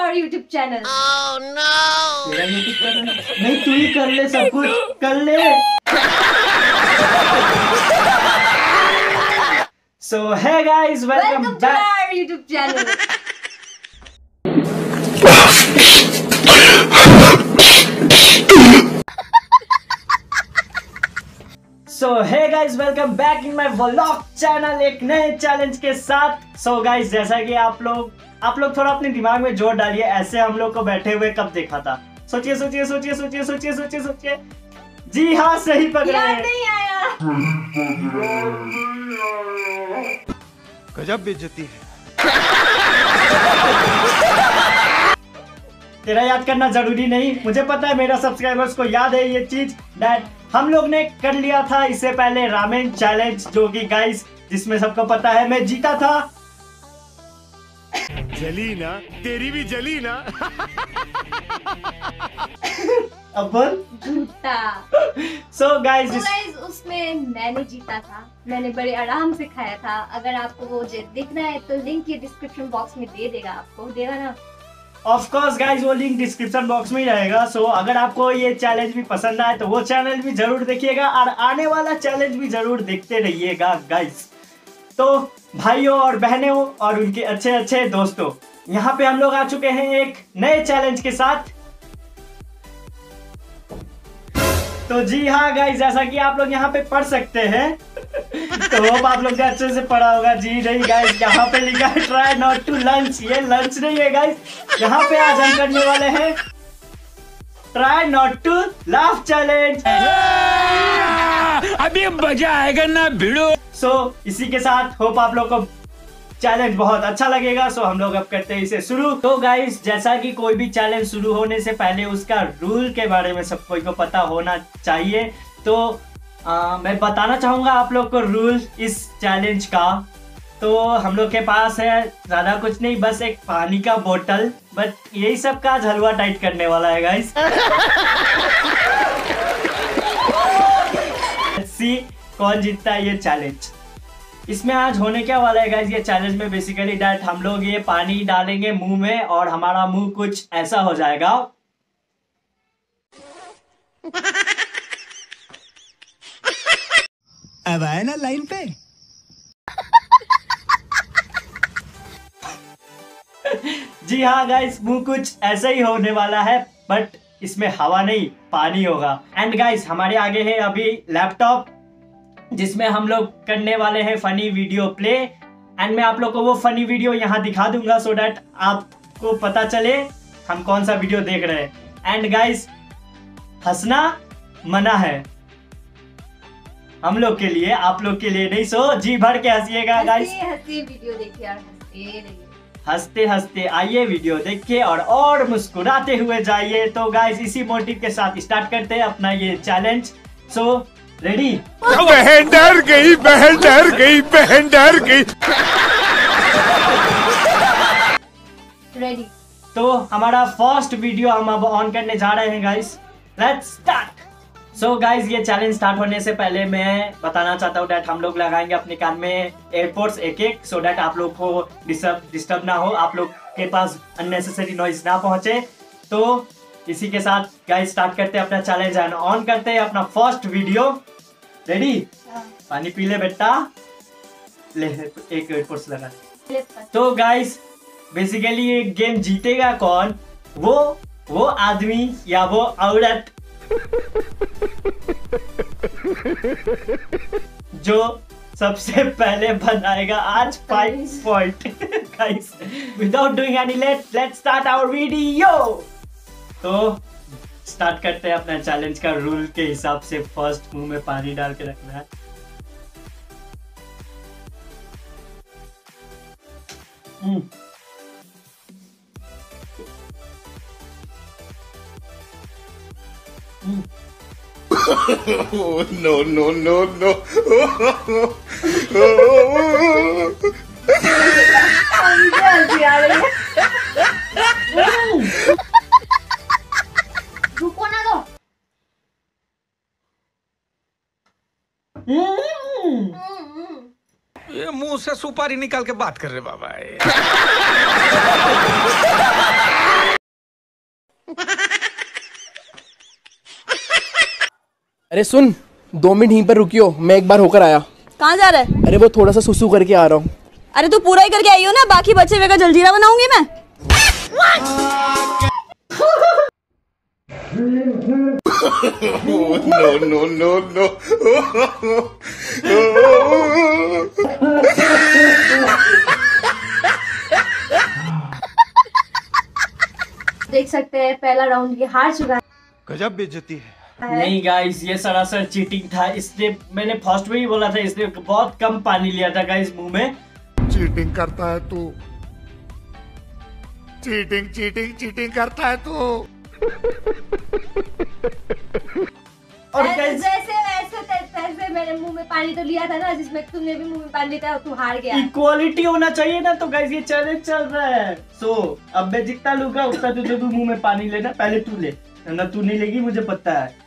और YouTube channel. Oh no! तेरा YouTube channel नहीं, तू ही कर ले सब कुछ, कर ले। So hey guys, welcome to our YouTube channel. So hey guys, welcome back in my vlog channel एक नए चैलेंज के साथ। So guys, जैसा कि आप लोग थोड़ा अपने दिमाग में जोर डालिए, ऐसे हम लोग को बैठे हुए कब देखा था? सोचिए सोचिए सोचिए सोचिए सोचिए सोचिए सोचिए। जी हाँ, सही पकड़े हैं। नहीं आया। गजब बेइज्जती है। तेरा याद करना जरूरी नहीं, मुझे पता है मेरा सब्सक्राइबर्स को याद है ये चीज दैट हम लोग ने कर लिया था इससे पहले रामेन चैलेंज, जो कि गाइस जिसमें सबको पता है मैं जीता था। जली ना, तेरी भी जली ना। अब्बल झूठा। So guys, उसमें मैंने जीता था, मैंने बड़े आराम से खाया था। अगर आपको वो देखना है तो लिंक ये डिस्क्रिप्शन बॉक्स में दे देगा, आपको देगा ना? ऑफ कोर्स गाइज, वो लिंक डिस्क्रिप्शन बॉक्स में ही रहेगा। सो अगर आपको ये चैलेंज भी पसंद आए तो वो चैनल भी जरूर देखिएगा और आने वाला चैलेंज भी जरूर देखते रहिएगा गाइज। तो भाइयों और बहनों और उनके अच्छे अच्छे दोस्तों, यहाँ पे हम लोग आ चुके हैं एक नए चैलेंज के साथ। तो जी हाँ गाइस, जैसा कि आप लोग यहाँ पे पढ़ सकते हैं तो होप आप लोग अच्छे से पढ़ा होगा। जी नहीं गाइस, यहाँ पे लिखा है ट्राई नॉट टू लंच। ये लंच नहीं है गाइस, यहाँ पे आज हम करने वाले हैं try not to laugh challenge. अभी मजा आएगा ना भिड़ो। सो इसी के साथ होप आप लोग को चैलेंज बहुत अच्छा लगेगा। सो हम लोग अब करते हैं इसे शुरू। तो गाइस, जैसा कि कोई भी चैलेंज शुरू होने से पहले उसका रूल के बारे में सब कोई को पता होना चाहिए। तो मैं बताना चाहूँगा आप लोग को रूल इस चैलेंज का। तो हम लोग के पास है ज़्यादा कुछ नहीं, बस एक पानी का बोतल, बट यही सब का हलवा टाइट करने वाला है गाइस। सी कौन जीतता है ये चैलेंज। इसमें आज होने क्या वाला है गाइस, ये चैलेंज में बेसिकली दैट हम लोग ये पानी डालेंगे मुंह में और हमारा मुंह कुछ ऐसा हो जाएगा। अब आए ना लाइन पे। जी हाँ गाइस, मुंह कुछ ऐसा ही होने वाला है, बट इसमें हवा नहीं, पानी होगा। एंड गाइस, हमारे आगे है अभी लैपटॉप जिसमें हम लोग करने वाले हैं फनी वीडियो प्ले। एंड मैं आप लोग को वो फनी वीडियो यहाँ दिखा दूंगा सो डैट आपको पता चले हम कौन सा वीडियो देख रहे हैं। एंड गाइस, हंसना मना है हम लोग के लिए, आप लोग के लिए नहीं। सो जी भर के हंसिएगा गाइस, हंसते वीडियो देखिए और हंसते हंसते आइए, वीडियो देखिए और मुस्कुराते हुए जाइए। तो गाइस, इसी मोटिव के साथ स्टार्ट करते हैं अपना ये चैलेंज। So ready. बहन डर गई, बहन डर गई, बहन डर गई। रेडी। तो हमारा फर्स्ट वीडियो हम अब ऑन करने जा रहे हैं guys. Let's start. So guys, ये चैलेंज स्टार्ट होने से पहले मैं बताना चाहता हूँ डैट हम लोग लगाएंगे अपने कान में एयरपोर्ट्स एक एक, सो डैट आप लोग को डिस्टर्ब ना हो, आप लोग के पास अननेसेसरी नॉइज ना पहुंचे। तो इसी के साथ गाइस स्टार्ट करते हैं अपना चैलेंज एंड ऑन करते हैं अपना फर्स्ट वीडियो। रेडी? पानी पी ले बेटा, ले एक एयरपोर्ट्स लगा। तो गाइस, बेसिकली ये गेम जीतेगा कौन? वो आदमी या वो औरत जो सबसे पहले बनाएगा आज 5 point. Guys, without doing any let's start our video. तो स्टार्ट करते हैं अपना चैलेंज का। रूल के हिसाब से फर्स्ट मुंह में पानी डाल के रखना है। No no no no. ये मुंह से सुपारी निकाल के बात कर रहे बाबा। अरे सुन, 2 मिनट यहीं पर रुकियो, मैं एक बार होकर आया। कहाँ जा रहा है? अरे वो थोड़ा सा सुसु करके आ रहा हूँ। अरे तू पूरा ही करके आई हो ना, बाकी बच्चे वे का जलजीरा बनाऊंगी मैं। देख सकते हैं पहला राउंड ये हार चुका है। गजब बेइज्जती है। नहीं गाइस, ये सरासर चीटिंग था। इसलिए मैंने फर्स्ट में ही बोला था, इसलिए बहुत कम पानी लिया था गाइस मुंह में। चीटिंग करता है तू, चीटिंग चीटिंग चीटिंग करता है तू। और जैसे मैंने मुंह में पानी तो लिया था ना, जिसमें तुमने भी मुंह में पानी लिया था, तुम हार गया। इक्वालिटी होना चाहिए ना, तो गाइस ये चैलेंज चल रहा है। सो अब मैं जितना लूंगा उतना तुझे भी मुंह में पानी लेना। पहले तू ले ना, तू नहीं लेगी मुझे पता है।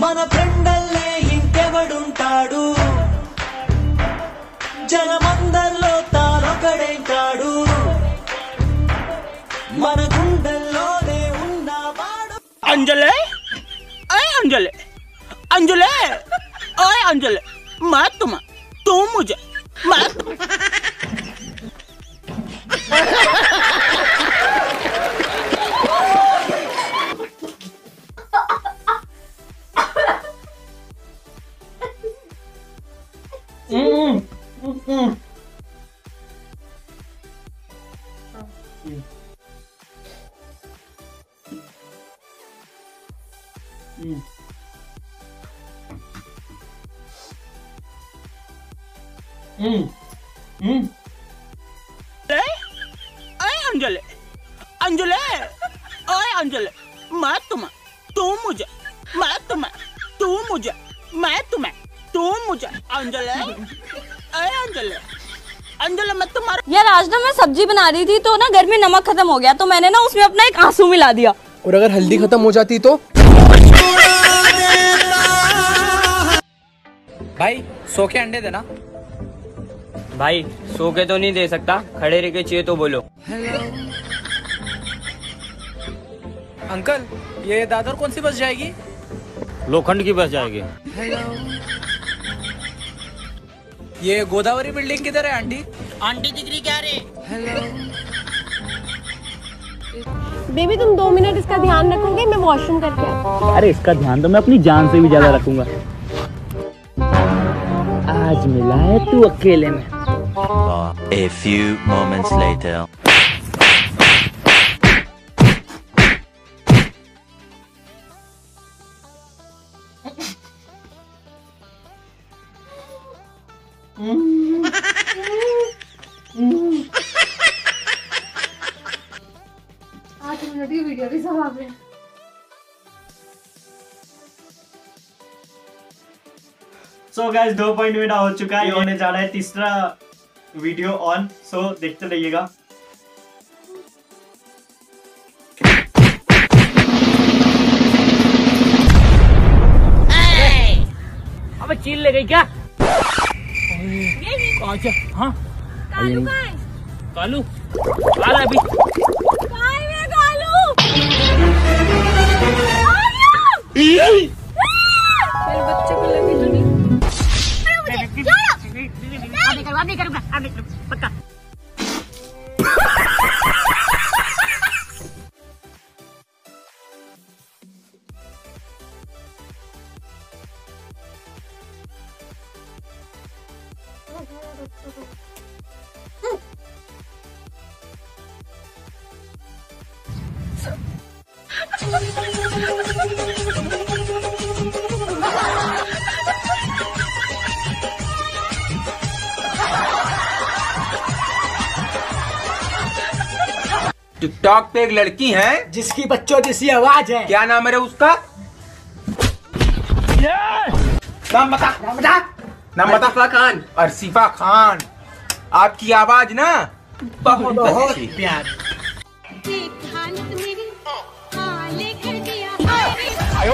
मन फ्रेंडल्ले इंकेवडुंटाडु जनमंदर्लो तानोकडैंटाडु मन गुंडल्लोने उन्नावाडु। अंजले ओए अंजले, अंजले ओए अंजले, मत तुम मुझे मत। अंजले अंजले ओए अंजले, मैं तुम्हें तू मुझे, मैं तुम्हें तू मुझे, मैं तुम्हें तू मुझे। अंजले ओए अंजले, अंजले मैं तुम्हारा। यार आज ना मैं सब्जी बना रही थी, तो ना घर में नमक खत्म हो गया, तो मैंने ना उसमें अपना एक आंसू मिला दिया। और अगर हल्दी खत्म हो जाती तो? भाई 100 के अंडे देना। भाई 100 के तो नहीं दे सकता, खड़े रह के चाहिए तो बोलो। अंकल ये दादर कौन सी बस जाएगी? लोखंड की बस जाएगी। ये गोदावरी बिल्डिंग किधर है आंटी? आंटी दिख रही क्या रे? बेबी तुम 2 मिनट इसका ध्यान रखोगे, मैं वॉशरूम करके आता। अरे इसका ध्यान तो मैं अपनी जान से भी ज्यादा रखूंगा। आज मिला है तू अकेले में। A few moments later. Video भी साहब ने सो गाइस 2 पॉइंट मेरा हो चुका है। होने जा रहा है तीसरा वीडियो ऑन, सो देखते रहिएगा। अबे चील ले गई क्या? अच्छा हाँ कालू, कालू आ रहा अभी। बच्चे को नहीं करूंगा, पक्का। टिकटॉक पे एक लड़की है जिसकी बच्चों जैसी आवाज है, क्या नाम है उसका? नाम बता, नाम बता, नाम बता। अर्शिफा खान। अर्शिफा खान, आपकी आवाज ना बहुत प्यारी। So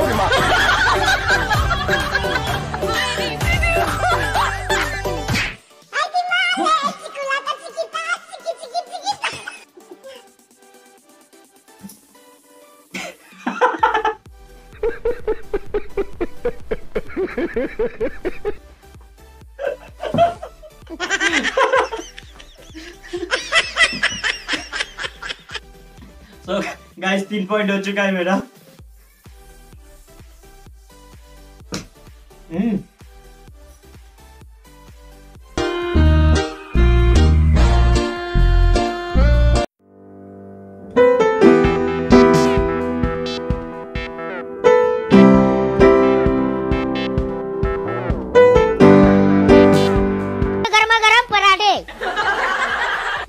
guys 3 पॉइंट हो चुका है मेरा।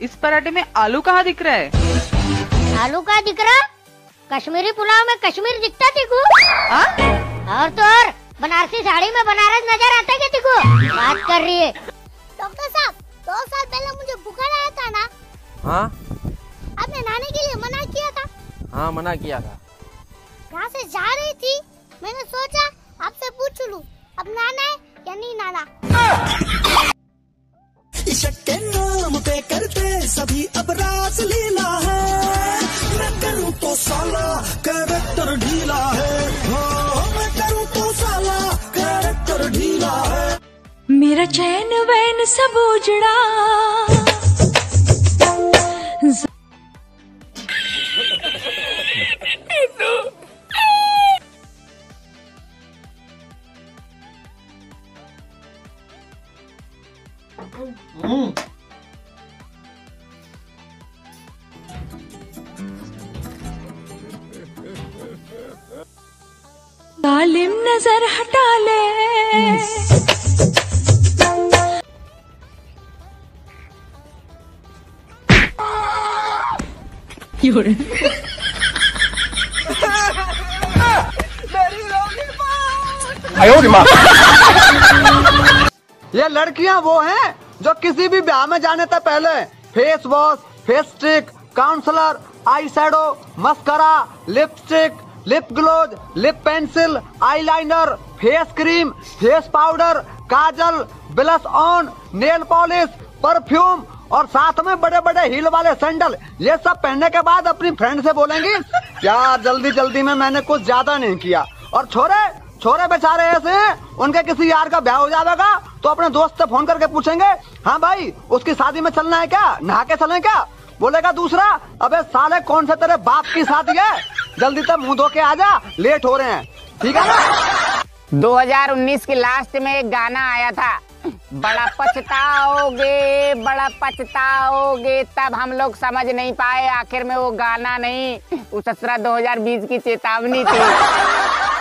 इस पराठे में आलू कहाँ दिख रहा है? आलू कहाँ दिख रहा? कश्मीरी पुलाव में कश्मीर दिखता टिकू? और तो और बनारसी साड़ी में बनारस नजर आता क्या टिकू? बात कर रही है। डॉक्टर साहब 2 साल पहले मुझे बुखार आया था ना? हाँ। आपने नहाने के लिए मना किया था? हाँ मना किया था। कहाँ से जा रही थी, मैंने सोचा आपसे पूछ लूँ अब नहाना है या नहीं नहाना। इश्क के नाम पे करते सभी अब राज लीला है। मैं करूं तो साला कैरेक्टर ढीला है। हाँ मैं करूं तो साला कैरेक्टर ढीला है। मेरा चैन वैन सब उजड़ा। जालिम नजर हटा ले। ये लड़कियां वो हैं जो किसी भी ब्याह में जाने से पहले face wash, face stick, concealer, eye shadow, mascara, lipstick, lip gloss, lip pencil, eyeliner, face cream, face powder, kajal, blush on, nail polish, perfume और साथ में बड़े बड़े हील वाले सैंडल, ये सब पहनने के बाद अपनी फ्रेंड से बोलेंगी यार जल्दी जल्दी में मैंने कुछ ज्यादा नहीं किया। और छोरे छोरे बेचारे ऐसे उनके किसी यार का ब्याह हो जाएगा तो अपने दोस्त से फोन करके पूछेंगे हाँ भाई उसकी शादी में चलना है क्या, नहा के चले क्या? बोलेगा दूसरा अबे साले कौन से तेरे बाप की शादी है, जल्दी तक मुंह धो के आजा लेट हो रहे हैं। ठीक है ना? 2019 के लास्ट में एक गाना आया था बड़ा पछताओगे, तब हम लोग समझ नहीं पाए आखिर में वो गाना नहीं उस 2020 की चेतावनी थी।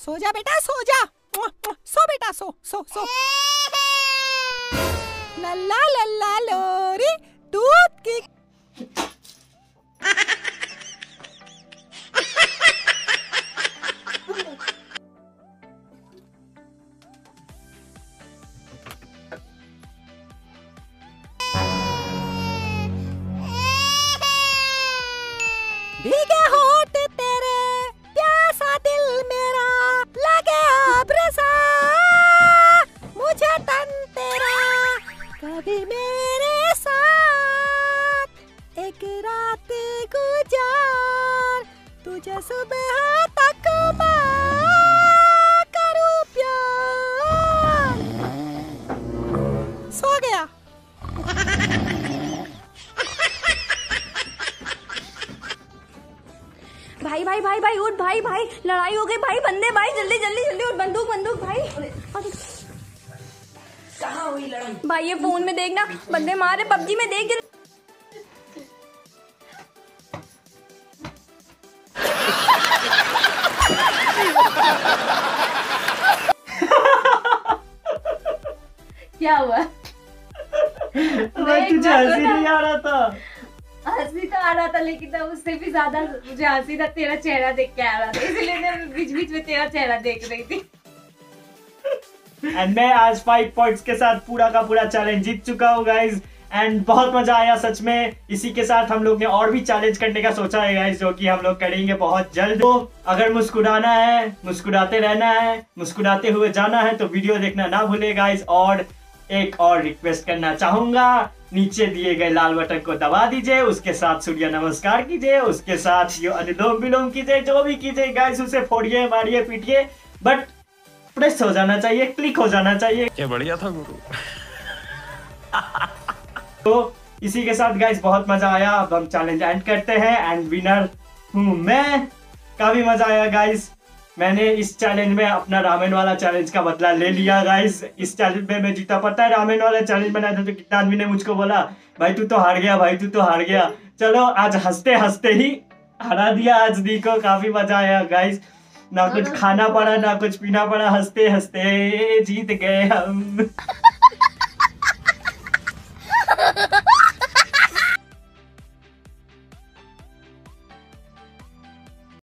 सो जा बेटा सो जा, सो बेटा सो सो सो। लल्ला लल्ला लोरी दूध की। भीगे होठ तेरे प्यासा दिल मेरा कभी मेरे साथ एक रात गुजार तुझे सुबह तक मैं करूं प्यार। सो गया। भाई भाई भाई भाई उठ भाई भाई लड़ाई हो गई भाई बंदे भाई जल्दी जल्दी जल्दी उठ बंदूक बंदूक भाई। कहाँ हुई लड़ाई भाई? ये फोन में देखना बंदे मारे पबजी में देख। क्या हुआ? तुझे हंसी नहीं आ रहा था? हंसी तो आ रहा था लेकिन तब उससे भी ज्यादा मुझे हंसी था तेरा चेहरा देख के आ रहा था, इसलिए मैं बीच बीच में तेरा चेहरा देख रही थी। एंड मैं आज 5 पॉइंट्स के साथ पूरा का पूरा चैलेंज जीत चुका हूँ गाइज, एंड बहुत मजा आया सच में। इसी के साथ हम लोग ने और भी चैलेंज करने का सोचा है गाइज, जो कि हम लोग करेंगे बहुत जल्द। तो अगर मुस्कुराना है, मुस्कुराते रहना है, मुस्कुराते हुए जाना है तो वीडियो देखना ना भूले गाइज। और एक और रिक्वेस्ट करना चाहूंगा, नीचे दिए गए लाल बटन को दबा दीजिए, उसके साथ सूर्य नमस्कार कीजिए, उसके साथ यो अनुलोम विलोम कीजिए, जो भी कीजिए गाइस उसे फोड़िए, मारिए, पीटिए, बट प्रेस हो जाना चाहिए, क्लिक हो जाना चाहिए। क्या बढ़िया था गुरु। तो इसी के साथ गाइस बहुत मजा आया, अब हम चैलेंज एंड करते हैं। एंड विनर हूँ मैं, काफी मजा आया गाइस। मैंने इस चैलेंज में अपना रामेन वाला चैलेंज का बदला ले लिया गाइस। इस चैलेंज में मैं जीता, पता है रामेन वाला चैलेंज बनाया था तो कितना आदमी ने मुझको बोला भाई तू तो हार गया, भाई तू तो हार गया। चलो आज हंसते हंसते ही हरा दिया आज दी को, काफी मजा आया गाइस। ना कुछ खाना पड़ा ना कुछ पीना पड़ा, हंसते हंसते जीत गए हम।